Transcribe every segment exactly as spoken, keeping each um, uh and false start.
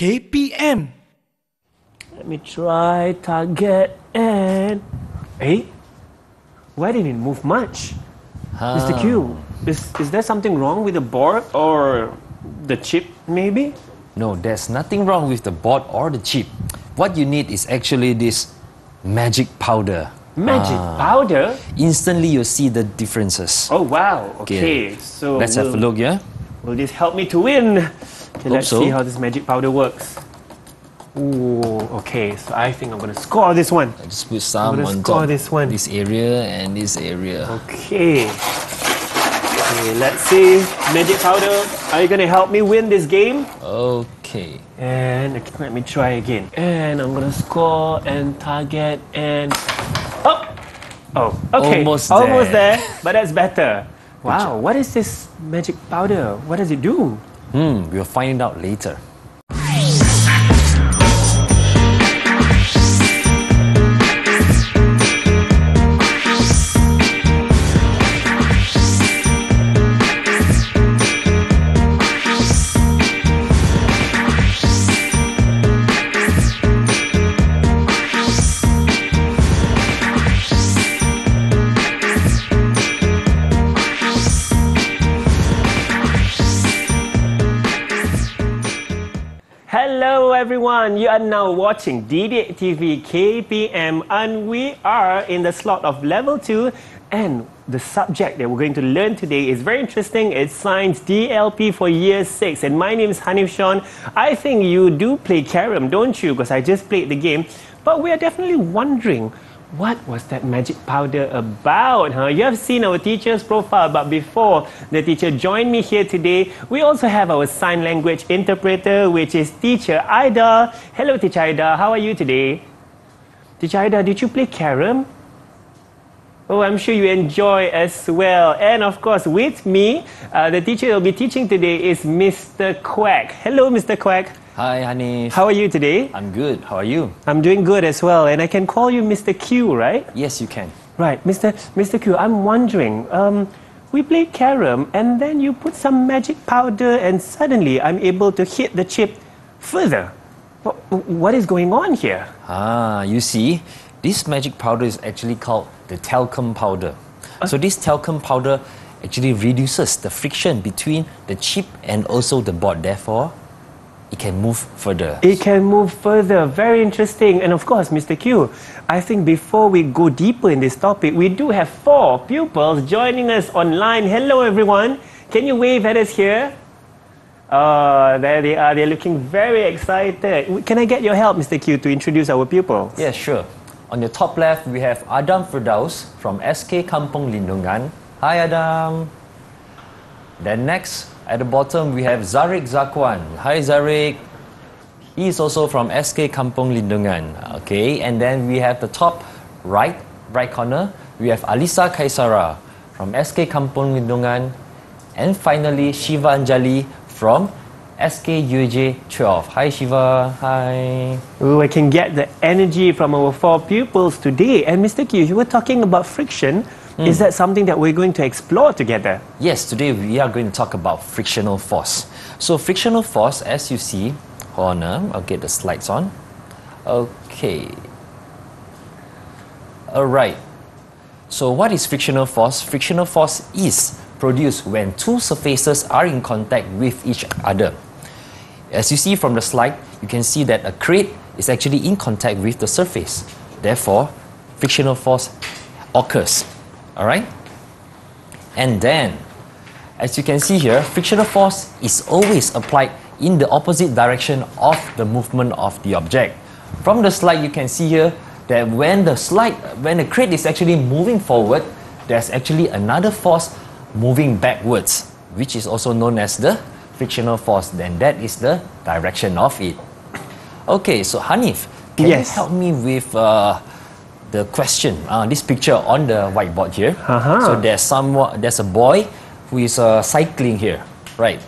K P M. Let me try target and... Hey, why didn't it move much? Oh. Mister Q, is, is there something wrong with the board or the chip maybe? No, there's nothing wrong with the board or the chip. What you need is actually this magic powder. Magic ah. powder? Instantly you'll see the differences. Oh wow, okay. okay. So Let's will, have a look, yeah? Will this help me to win? Okay, let's so. see how this magic powder works. Ooh, okay, so I think I'm gonna score this one. I just put some I'm on score top this one. This area and this area. Okay. Okay, let's see. Magic powder, are you gonna help me win this game? Okay. And okay, let me try again. And I'm gonna score and target and... Oh! Oh, okay. Almost there. Almost there, but that's better. Wow, what is this magic powder? What does it do? Hmm, we'll find out later. Hello everyone, you are now watching DidikTV K P M and we are in the slot of level two, and the subject that we're going to learn today is very interesting. It's Science D L P for year six, and my name is Hanif Sean. I think you do play Carrom, don't you? Because I just played the game, but we are definitely wondering, what was that magic powder about, huh? You have seen our teacher's profile, but before the teacher joined me here today, we also have our sign language interpreter, which is Teacher Aida. Hello, Teacher Aida. How are you today? Teacher Aida, did you play Carrom? Oh, I'm sure you enjoy as well. And of course, with me, uh, the teacher will be teaching today is Mister Quack. Hello, Mister Quack. Hi, Hanif. How are you today? I'm good. How are you? I'm doing good as well. And I can call you Mister Q, right? Yes, you can. Right. Mister Mister Q, I'm wondering, um, we played Carrom and then you put some magic powder and suddenly I'm able to hit the chip further. What, what is going on here? Ah, you see, this magic powder is actually called the talcum powder. Uh, so this talcum powder actually reduces the friction between the chip and also the board, therefore it can move further. It can move further. Very interesting. And of course, Mister Q, I think before we go deeper in this topic, we do have four pupils joining us online. Hello, everyone. Can you wave at us here? Oh, there they are. They're looking very excited. Can I get your help, Mister Q, to introduce our pupils? Yeah, sure. On your top left, we have Adam Firdaus from S K Kampung Lindungan. Hi, Adam. Then next, at the bottom, we have Zarek Zakwan. Hi, Zarek. He is also from S K Kampung Lindungan. Okay, and then we have the top right, right corner. We have Alisa Kaisara from S K Kampung Lindungan. And finally, Shiva Anjali from S K U J twelve. Hi, Shiva. Hi. Ooh, I can get the energy from our four pupils today. And Mister Q, you were talking about friction. Mm. Is that something that we're going to explore together? Yes, today we are going to talk about frictional force. So frictional force, as you see, hold on, uh, I'll get the slides on. Okay. Alright. So what is frictional force? Frictional force is produced when two surfaces are in contact with each other. As you see from the slide, you can see that a crate is actually in contact with the surface. Therefore, frictional force occurs. Alright? And then, as you can see here, frictional force is always applied in the opposite direction of the movement of the object. From the slide, you can see here that when the slide, when the crate is actually moving forward, there's actually another force moving backwards, which is also known as the frictional force. Then that is the direction of it. Okay, so Hanif, can yes. you help me with... Uh, the question, uh, this picture on the whiteboard here. Uh-huh. So there's someone, there's a boy who is uh, cycling here, right?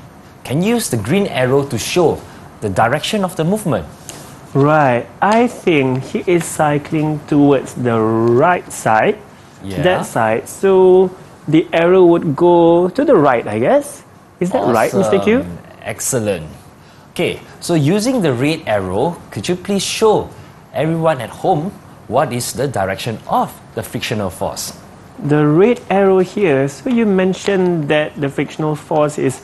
Can you use the green arrow to show the direction of the movement? Right, I think he is cycling towards the right side, yeah. that side. So the arrow would go to the right, I guess. Is that awesome. Right, Mister Q? Excellent. Okay, so using the red arrow, could you please show everyone at home what is the direction of the frictional force? The red arrow here, so you mentioned that the frictional force is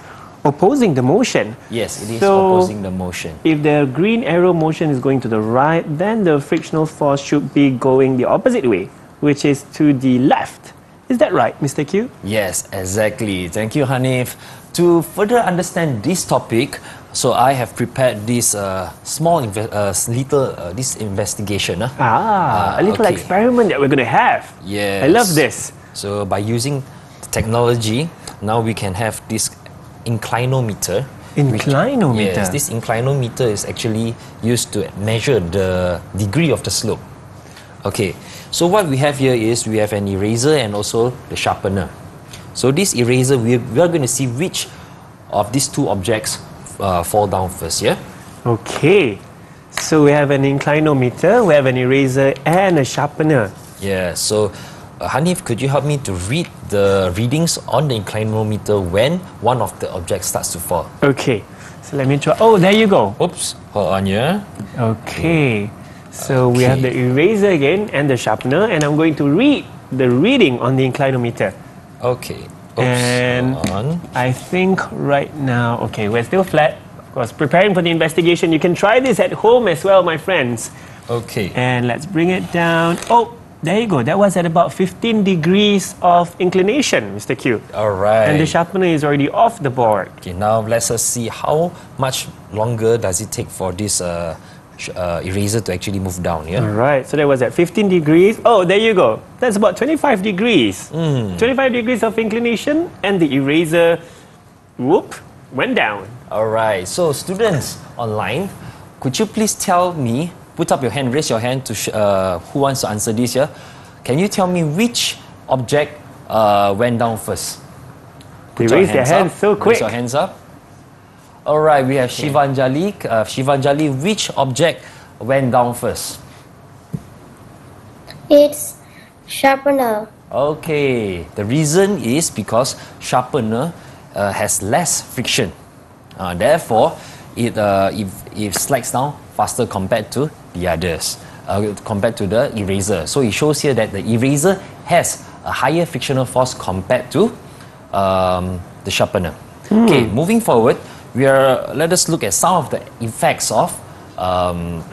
opposing the motion. Yes, it is so opposing the motion. If the green arrow motion is going to the right, then the frictional force should be going the opposite way, which is to the left. Is that right, Mister Q? Yes, exactly. Thank you, Hanif. To further understand this topic, so I have prepared this uh, small, uh, little, uh, this investigation. Uh. Ah, uh, a little okay. experiment that we're going to have. Yes. I love this. So by using technology, now we can have this inclinometer. Inclinometer? Which, yes, this inclinometer is actually used to measure the degree of the slope. Okay, so what we have here is we have an eraser and also the sharpener. So this eraser, we, we are going to see which of these two objects uh, fall down first, yeah? Okay, so we have an inclinometer, we have an eraser and a sharpener. Yeah, so uh, Hanif, could you help me to read the readings on the inclinometer when one of the objects starts to fall? Okay, so let me try. Oh, there you go. Oops, hold on, yeah? Okay. So okay. we have the eraser again and the sharpener, and I'm going to read the reading on the inclinometer. Okay. Oops. And on. I think right now, okay, we're still flat. Of course, preparing for the investigation. You can try this at home as well, my friends. Okay. And let's bring it down. Oh, there you go. That was at about fifteen degrees of inclination, Mister Q. All right. And the sharpener is already off the board. Okay, now let's us see how much longer does it take for this uh, Uh, eraser to actually move down, yeah? Alright, so that was at fifteen degrees. Oh, there you go. That's about twenty-five degrees. Mm. twenty-five degrees of inclination, and the eraser, whoop, went down. Alright, so students online, could you please tell me, put up your hand, raise your hand to sh uh, who wants to answer this, yeah? Can you tell me which object uh, went down first? Put they raise their hands up. so quick. Raise your hands up. Alright, we have okay. Shivanjali. Uh, Shivanjali, which object went down first? It's sharpener. Okay, the reason is because sharpener uh, has less friction. Uh, therefore, it, uh, it, it slides down faster compared to the others, uh, compared to the eraser. So it shows here that the eraser has a higher frictional force compared to um, the sharpener. Hmm. Okay, moving forward, We are, let us look at some of the effects of um,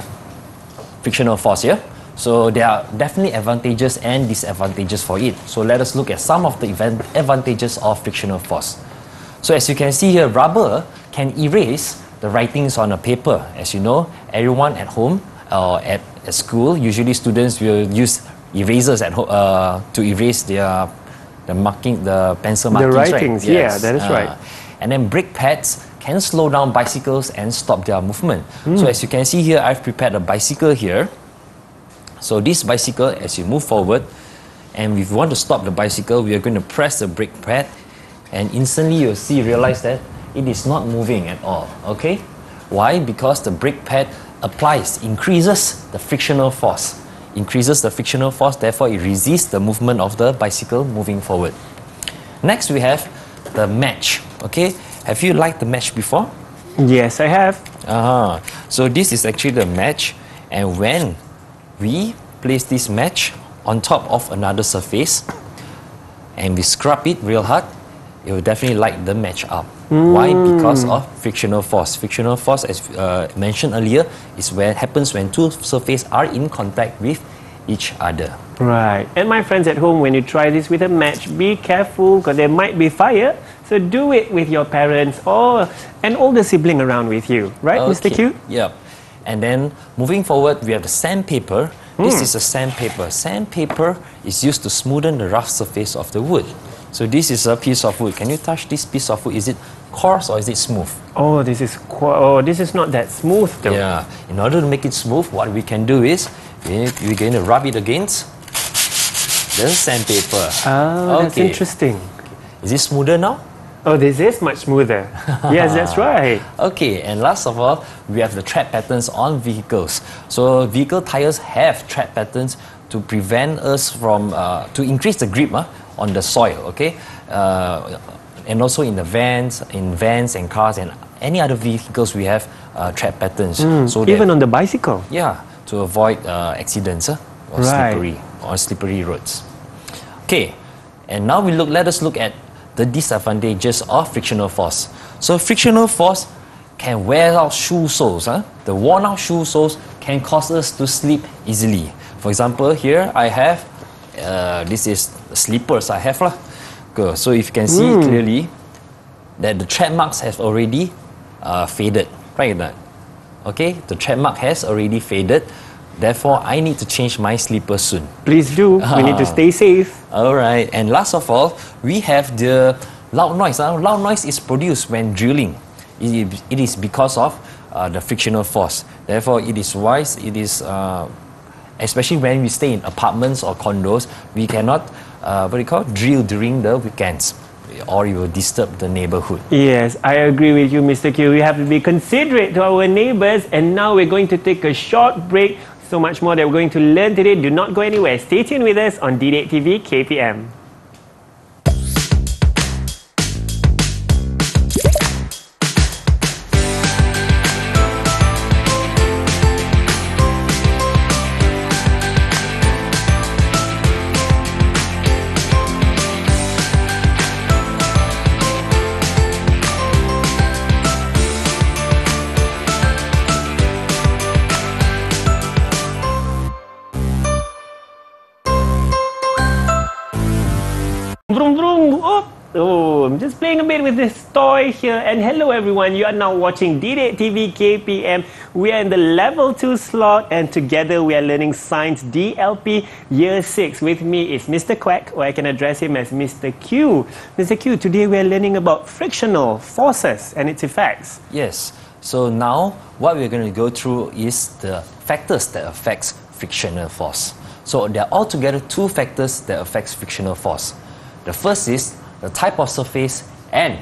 frictional force here. So there are definitely advantages and disadvantages for it. So let us look at some of the advantages of frictional force. So as you can see here, rubber can erase the writings on a paper. As you know, everyone at home or uh, at, at school, usually students will use erasers at home uh, to erase their the marking, the pencil markings. The writings, right? Yes. Yeah, that is uh, right. And then brake pads can slow down bicycles and stop their movement. Mm. So as you can see here, I've prepared a bicycle here. So this bicycle, as you move forward, and if you want to stop the bicycle, we are going to press the brake pad, and instantly you'll see, realize that it is not moving at all, okay? Why? Because the brake pad applies, increases the frictional force. Increases the frictional force, therefore it resists the movement of the bicycle moving forward. Next, we have the match, okay? Have you liked the match before? Yes, I have. Uh-huh. So this is actually the match, and when we place this match on top of another surface and we scrub it real hard, it will definitely light the match up. Mm. Why? Because of frictional force. Frictional force, as uh, mentioned earlier, is where it happens when two surfaces are in contact with each other. Right. And my friends at home, when you try this with a match, be careful because there might be fire. So do it with your parents or an older sibling around with you. Right, okay. Mister Q? Yeah. And then moving forward, we have the sandpaper. Mm. This is a sandpaper. Sandpaper is used to smoothen the rough surface of the wood. So this is a piece of wood. Can you touch this piece of wood? Is it coarse or is it smooth? Oh, this is oh, this is not that smooth though. Yeah. In order to make it smooth, what we can do is we're going to rub it against the sandpaper. Oh, okay. That's interesting. Is it smoother now? Oh, this is much smoother. Yes, that's right. Okay, and last of all, we have the tread patterns on vehicles. So vehicle tires have tread patterns to prevent us from, uh, to increase the grip uh, on the soil, okay? Uh, and also in the vans, in vans and cars and any other vehicles we have uh, track patterns. Mm, so even that, on the bicycle? Yeah, to avoid uh, accidents uh, or, right. slippery, or slippery roads. Okay, and now we look. let us look at the disadvantages of frictional force. So frictional force can wear out shoe soles. Huh? The worn out shoe soles can cause us to slip easily. For example, here I have, uh, this is slippers I have. Lah. Okay, so if you can see mm. clearly that the tread marks have already uh, faded. Right? Okay, the tread mark has already faded. Therefore, I need to change my slippers soon. Please do. Uh, we need to stay safe. Alright, and last of all, we have the loud noise. Uh, loud noise is produced when drilling. It, it is because of uh, the frictional force. Therefore, it is wise, it is, uh, especially when we stay in apartments or condos, we cannot, uh, what do you call, drill during the weekends, or you will disturb the neighborhood. Yes, I agree with you, Mister Q. We have to be considerate to our neighbors, and now we're going to take a short break. So much more that we're going to learn today. Do not go anywhere. Stay tuned with us on DidikTV K P M. I'm just playing a bit with this toy here. And hello everyone, you are now watching DidikTV K P M. We are in the level two slot, and together we are learning Science D L P year six. With me is Mister Quack, or I can address him as Mister Q. Mister Q, today we are learning about frictional forces and its effects. Yes, so now what we're going to go through is the factors that affects frictional force. So there are altogether two factors that affects frictional force. The first is the type of surface and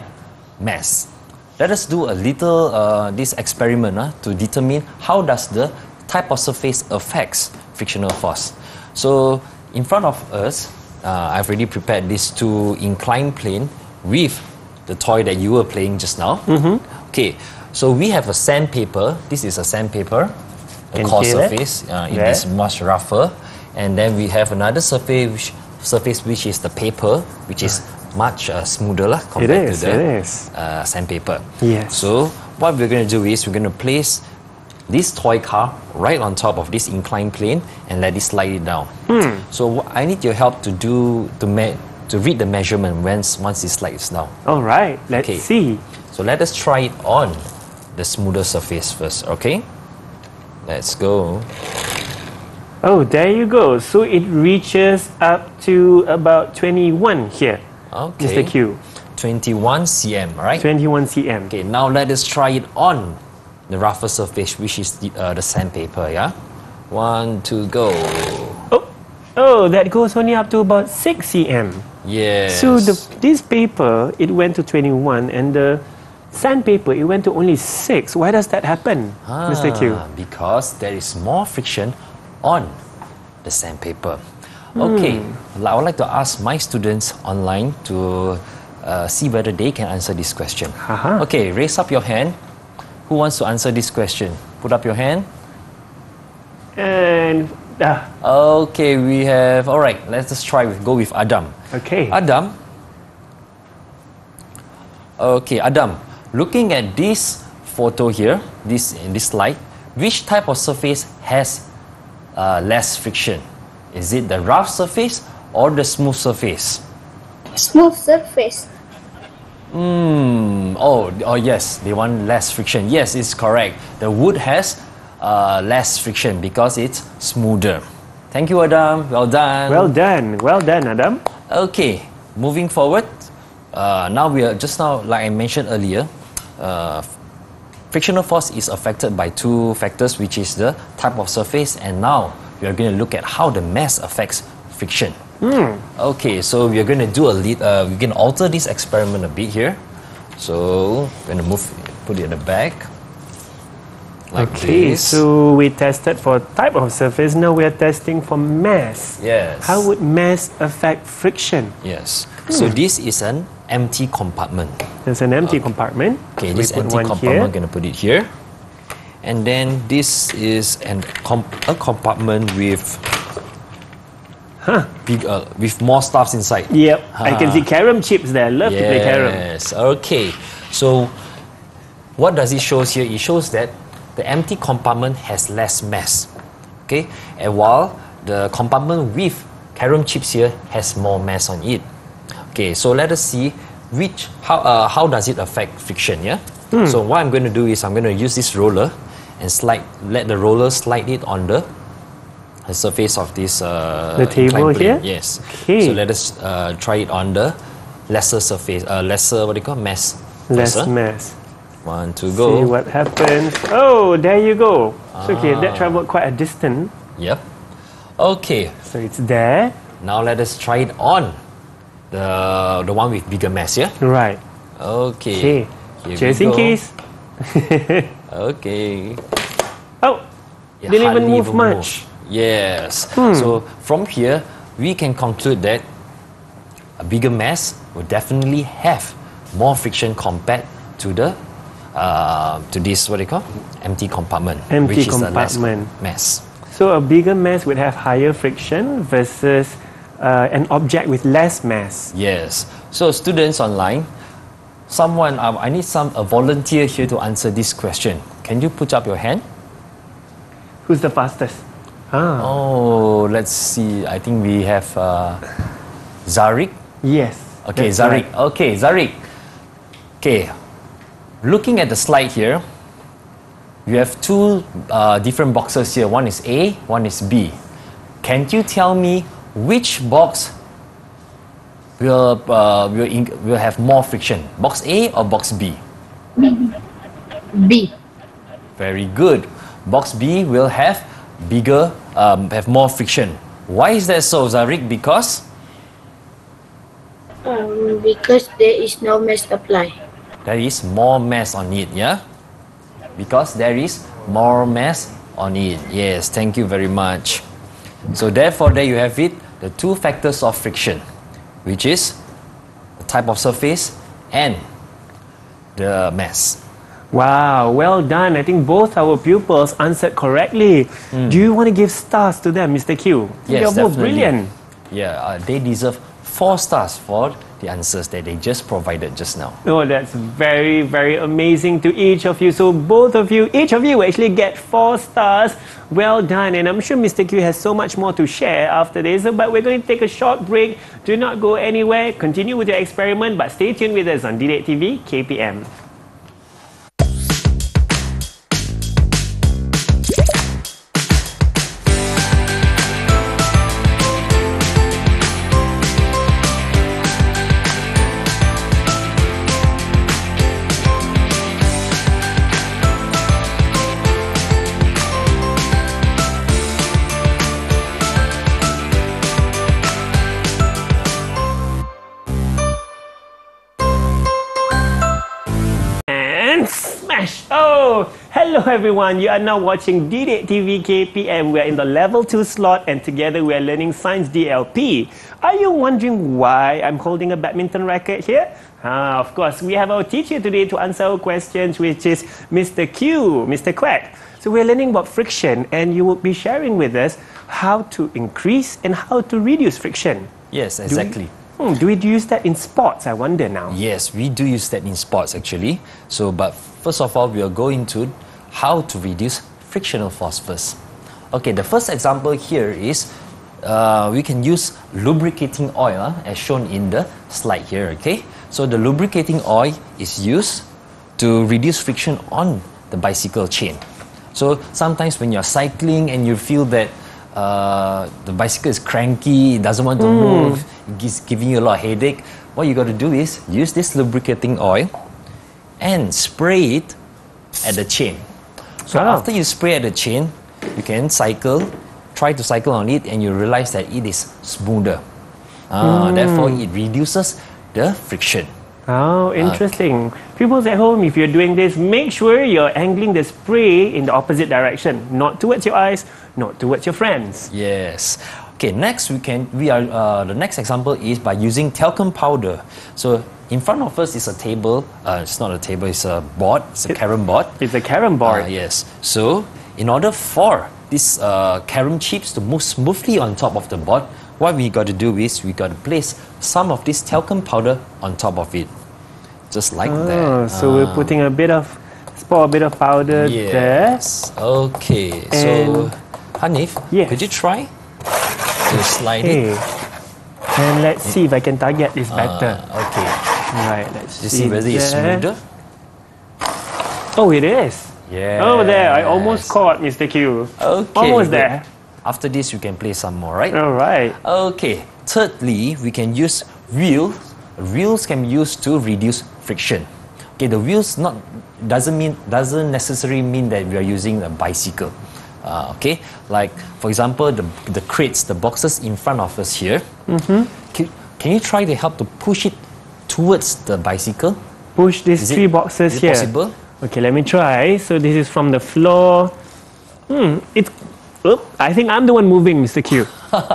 mass. Let us do a little uh, this experiment uh, to determine how does the type of surface affects frictional force. So in front of us, uh, I've already prepared these two inclined plane with the toy that you were playing just now. Mm-hmm. Okay, so we have a sandpaper. This is a sandpaper, a Can coarse surface. Uh, it yeah. is much rougher, and then we have another surface, which, surface which is the paper, which is much uh, smoother lah, compared is, to the uh, sandpaper. Yes. So what we're going to do is we're going to place this toy car right on top of this inclined plane and let it slide it down. Hmm. So I need your help to do to me to read the measurement once once it slides down. All right. Let's okay. see. So let us try it on the smoother surface first. Okay. Let's go. Oh, there you go. So it reaches up to about twenty-one here. Okay. Mister Q. twenty-one centimeters, right? twenty-one centimeters. Okay, now let us try it on the rougher surface, which is the, uh, the sandpaper, yeah? One, two, go. Oh, oh, that goes only up to about six centimeters. Yes. So the, this paper, it went to twenty-one, and the sandpaper, it went to only six. Why does that happen, ah, Mister Q? Because there is more friction on the sandpaper. Okay, mm. I would like to ask my students online to uh, see whether they can answer this question. Uh-huh. Okay, raise up your hand. Who wants to answer this question? Put up your hand. And... Uh. Okay, we have... All right, let's just try with, go with Adam. Okay. Adam. Okay, Adam. Looking at this photo here, this in this slide, which type of surface has uh, less friction? Is it the rough surface or the smooth surface? Smooth surface. Mm, oh, oh yes, they want less friction. Yes, it's correct. The wood has uh, less friction because it's smoother. Thank you, Adam. Well done. Well done. Well done, Adam. Okay, moving forward. Uh, now we are just now, like I mentioned earlier, uh, frictional force is affected by two factors, which is the type of surface, and now we are going to look at how the mass affects friction. Mm. Okay, so we are going to do a lead, uh, we can alter this experiment a bit here. So we're going to move, put it at the back. Like okay, this. So we tested for type of surface. Now we are testing for mass. Yes. How would mass affect friction? Yes. Hmm. So this is an empty compartment. There's an empty okay. compartment. Okay, so this empty compartment, I'm going to put it here. And then this is an comp a compartment with huh. big, uh, with more stuffs inside. Yep, huh. I can see carom chips there. I love yes. to play carom. Yes, okay. So what does it show here? It shows that the empty compartment has less mass. Okay, and while the compartment with carom chips here has more mass on it. Okay, so let us see which how uh, how does it affect friction? Yeah. Hmm. So what I'm going to do is I'm going to use this roller and slide. Let the roller slide it on the, the surface of this uh, the table here. Yes. Okay. So let us uh, try it on the lesser surface. Uh, lesser what do you call mass? Less lesser. mass. One, two, go. See what happens. Oh, there you go. Ah. So, okay, that traveled quite a distance. Yep. Okay. So it's there. Now let us try it on the the one with bigger mass. Yeah. Right. Okay. Okay. Here Just in case. Okay. Oh, it didn't even move even much. Move. Yes. Hmm. So from here, we can conclude that a bigger mass will definitely have more friction compared to the uh, to this what do you call empty compartment, empty which compartment. Is the mass. So a bigger mass would have higher friction versus uh, an object with less mass. Yes. So students online. Someone, uh, I need some a volunteer here to answer this question. Can you put up your hand? Who's the fastest? Ah. Oh, let's see. I think we have uh, Zarik. Yes. Okay, Zarik. Right. Okay, Zarik. Okay. Looking at the slide here, you have two uh, different boxes here. One is A, one is B. Can you tell me which box Will uh, will will have more friction? Box A or box B? B. Very good. Box B will have bigger, um, have more friction. Why is that so, Zarik? Because? Um, because there is no mass applied. There is more mass on it, yeah. Because there is more mass on it. Yes. Thank you very much. So therefore, there you have it. The two factors of friction, which is the type of surface and the mass. Wow, well done. I think both our pupils answered correctly. Mm. Do you want to give stars to them, Mister Q? Yes, They are definitely. both brilliant. Yeah, uh, they deserve four stars for the answers that they just provided just now. Oh, that's very, very amazing to each of you. So both of you, each of you actually get four stars. Well done. And I'm sure Mister Q has so much more to share after this, but we're going to take a short break. Do not go anywhere. Continue with your experiment, but stay tuned with us on DidikTV K P M. Hello everyone, you are now watching DidikTV K P M. We are in the level two slot and together we are learning Science D L P. Are you wondering why I'm holding a badminton racket here? Ah, of course, we have our teacher today to answer our questions, which is Mister Q, Mister Quack. So we're learning about friction and you will be sharing with us how to increase and how to reduce friction. Yes, exactly. Hmm, do we use that in sports, I wonder now? Yes, we do use that in sports actually. So, but first of all, we'll go into how to reduce frictional force first. Okay, the first example here is uh, we can use lubricating oil uh, as shown in the slide here, okay? So the lubricating oil is used to reduce friction on the bicycle chain. So sometimes when you're cycling and you feel that Uh, the bicycle is cranky, it doesn't want to mm. move, it's giving you a lot of headache, what you got to do is use this lubricating oil and spray it at the chain. So wow. after you spray at the chain, you can cycle, try to cycle on it and you realize that it is smoother. Uh, mm. Therefore, it reduces the friction. Oh, interesting. Okay. Pupils at home, if you're doing this, make sure you're angling the spray in the opposite direction, not towards your eyes, not towards your friends. Yes. Okay, next we can we are uh, the next example is by using talcum powder. So in front of us is a table. Uh, it's not a table. It's a board. It's a carom board. It's a carom board. Uh, yes. So in order for these uh, carom chips to move smoothly on top of the board, what we got to do is we got to place some of this talcum powder on top of it, just like oh, that. So uh, we're putting a bit of spot a bit of powder yes. there. Okay. And so Hanif, yes. could you try? Slide okay. it. And let's see if I can target this better. Uh, okay. Right, let's you see whether it's smoother. Oh, it is. Yeah. Oh, there. I almost caught Mister Q. Okay. Almost there. After this, you can play some more, right? All right. Okay. Thirdly, we can use wheels. Wheels can be used to reduce friction. Okay, the wheels not doesn't mean doesn't necessarily mean that we are using a bicycle. Uh, okay, like for example, the the crates, the boxes in front of us here. Mm-hmm. Can, can you try to help to push it towards the bicycle? Push these three boxes here. Is it possible? Okay, let me try. So this is from the floor. Hmm. It's. Oops, I think I'm the one moving, Mister Q.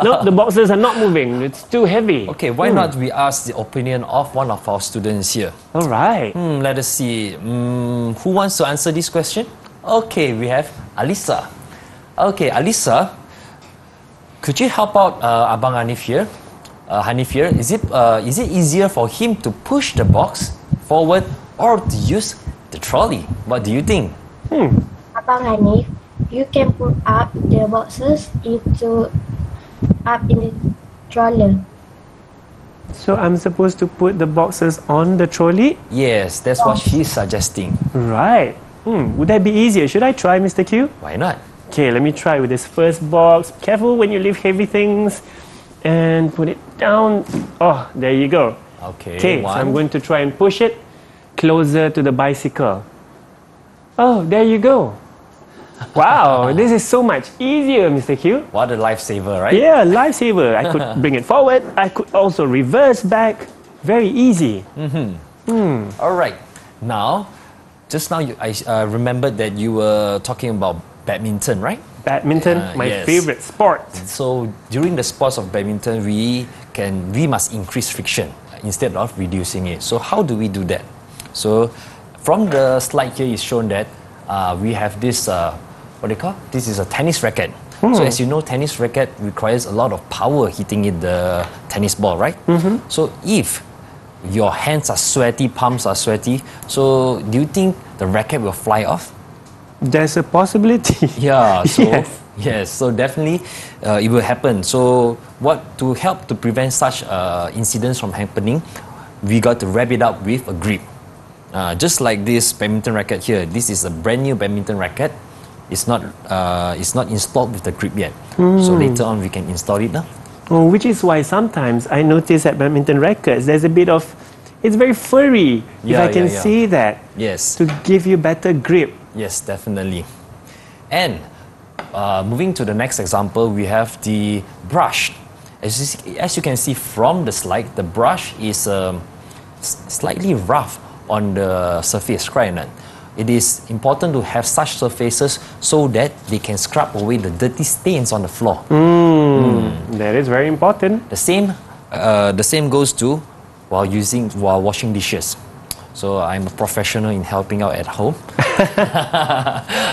No, the boxes are not moving. It's too heavy. Okay, why hmm. not we ask the opinion of one of our students here? All right. Hmm. Let us see. Hmm. Who wants to answer this question? Okay, we have Alisa. Okay, Alisa, could you help out uh, Abang Hanif here? Uh, Hanif here, is it, uh, is it easier for him to push the box forward or to use the trolley? What do you think? Hmm. Abang Hanif, you can put up the boxes into up in the trolley. So I'm supposed to put the boxes on the trolley? Yes, that's what she's suggesting. Right. Hmm. Would that be easier? Should I try, Mister Q? Why not? Okay, let me try with this first box. Careful when you lift heavy things. And put it down. Oh, there you go. Okay, okay, so I'm going to try and push it closer to the bicycle. Oh, there you go. Wow, this is so much easier, Mister Q. What a lifesaver, right? Yeah, lifesaver. I could bring it forward. I could also reverse back. Very easy. Mm-hmm. Mm. All right. Now, just now you, I uh, remembered that you were talking about badminton, right? Badminton, uh, my yes. favorite sport. So during the sports of badminton, we can we must increase friction instead of reducing it. So how do we do that? So from the slide here is shown that uh, we have this uh, what do you call? This is a tennis racket. Hmm. So as you know, tennis racket requires a lot of power hitting it the tennis ball, right? Mm-hmm. So if your hands are sweaty, palms are sweaty, so do you think the racket will fly off? There's a possibility. Yeah, so yes, yes so definitely uh, it will happen. So what to help to prevent such uh, incidents from happening, we got to wrap it up with a grip. Uh, just like this badminton racket here, this is a brand new badminton racket. It's not, uh, it's not installed with the grip yet. Mm. So later on we can install it now. Oh, which is why sometimes I notice at badminton rackets, there's a bit of, it's very furry, yeah, if I can yeah, yeah. say that. Yes. To give you better grip. Yes, definitely. And uh, moving to the next example, we have the brush. As you, as you can see from the slide, the brush is um, slightly rough on the surface, right? It is important to have such surfaces so that they can scrub away the dirty stains on the floor. Mm, mm. That is very important. The same, uh, the same goes to while using while washing dishes. So I'm a professional in helping out at home.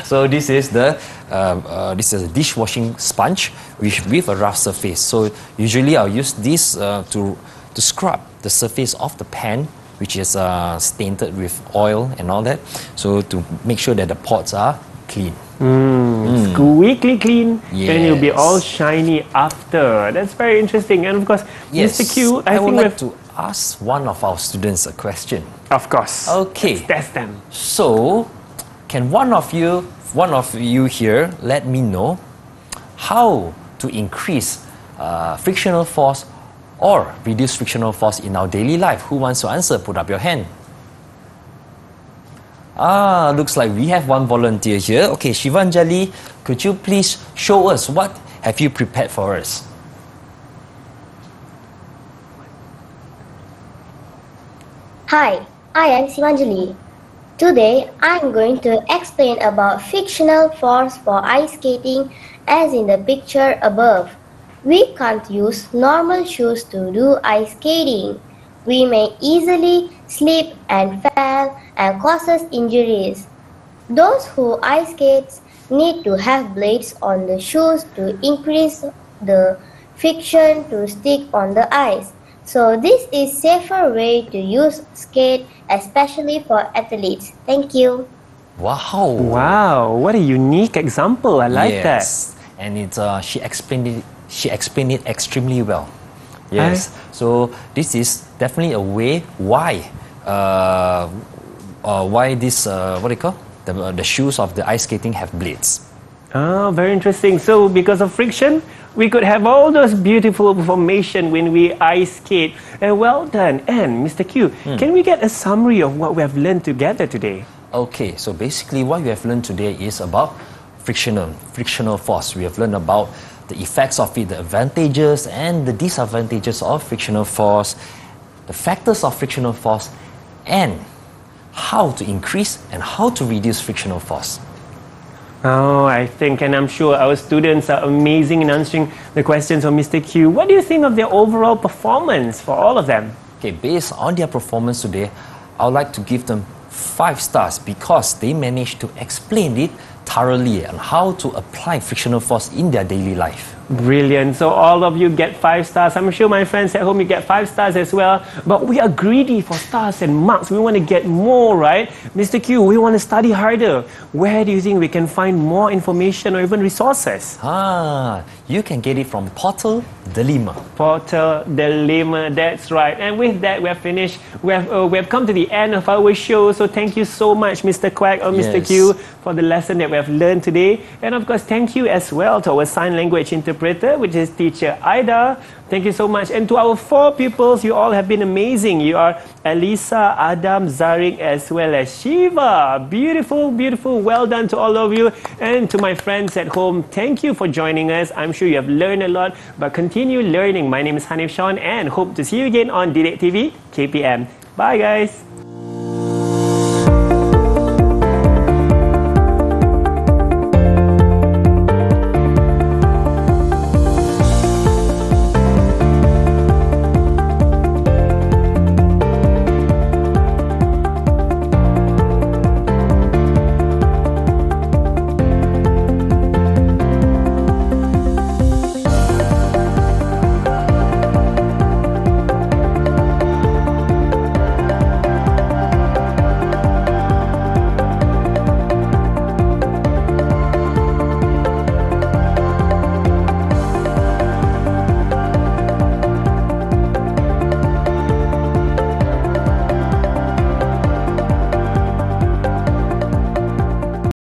So this is the uh, uh, this is a dishwashing sponge with, with a rough surface. So usually I'll use this uh, to to scrub the surface of the pan, which is uh, stained with oil and all that. So to make sure that the pots are clean. Mm, mm. Squeaky clean, yes. And you'll be all shiny after. That's very interesting. And of course, yes. Mister Q, I, I think would like to ask one of our students a question. Of course. Okay. Let's test them. So, can one of you, one of you here, let me know how to increase uh, frictional force or reduce frictional force in our daily life? Who wants to answer? Put up your hand. Ah, looks like we have one volunteer here. Okay, Shivanjali, could you please show us what have you prepared for us? Hi, I am Shivanjali. Today, I'm going to explain about frictional force for ice skating as in the picture above. We can't use normal shoes to do ice skating. We may easily slip and fall and causes injuries. Those who ice skates need to have blades on the shoes to increase the friction to stick on the ice. So this is safer way to use skate, especially for athletes. Thank you. Wow. Wow, what a unique example. I like yes. that. And it's, uh, she explained it, she explained it extremely well. Yes. I... So this is definitely a way why uh, uh, why this uh, what do you call the, uh, the shoes of the ice skating have blades. Oh, very interesting. So because of friction, we could have all those beautiful formation when we ice skate. And well done. And Mister Q, mm. can we get a summary of what we have learned together today? Okay, so basically what we have learned today is about frictional, frictional force. We have learned about the effects of it, the advantages and the disadvantages of frictional force, the factors of frictional force, and how to increase and how to reduce frictional force. Oh, I think, and I'm sure our students are amazing in answering the questions of Mister Q. What do you think of their overall performance for all of them? Okay, based on their performance today, I would like to give them five stars because they managed to explain it thoroughly on how to apply frictional force in their daily life. Brilliant. So all of you get five stars. I'm sure my friends at home, you get five stars as well. But we are greedy for stars and marks. We want to get more, right? Mister Q, we want to study harder. Where do you think we can find more information or even resources? Ah, you can get it from Portal Delima. Portal Delima, that's right. And with that, we have finished. We have, uh, we have come to the end of our show. So thank you so much, Mister Quack or Mister Yes. Q, for the lesson that we have learned today. And of course, thank you as well to our sign language interpreter, which is teacher Aida. Thank you so much. And to our four pupils, you all have been amazing. You are Elisa, Adam, Zarik, as well as Shiva. Beautiful, beautiful. Well done to all of you. And to my friends at home, thank you for joining us. I'm sure you have learned a lot, but continue learning. My name is Hanif Sean and hope to see you again on DidikTV K P M. Bye, guys.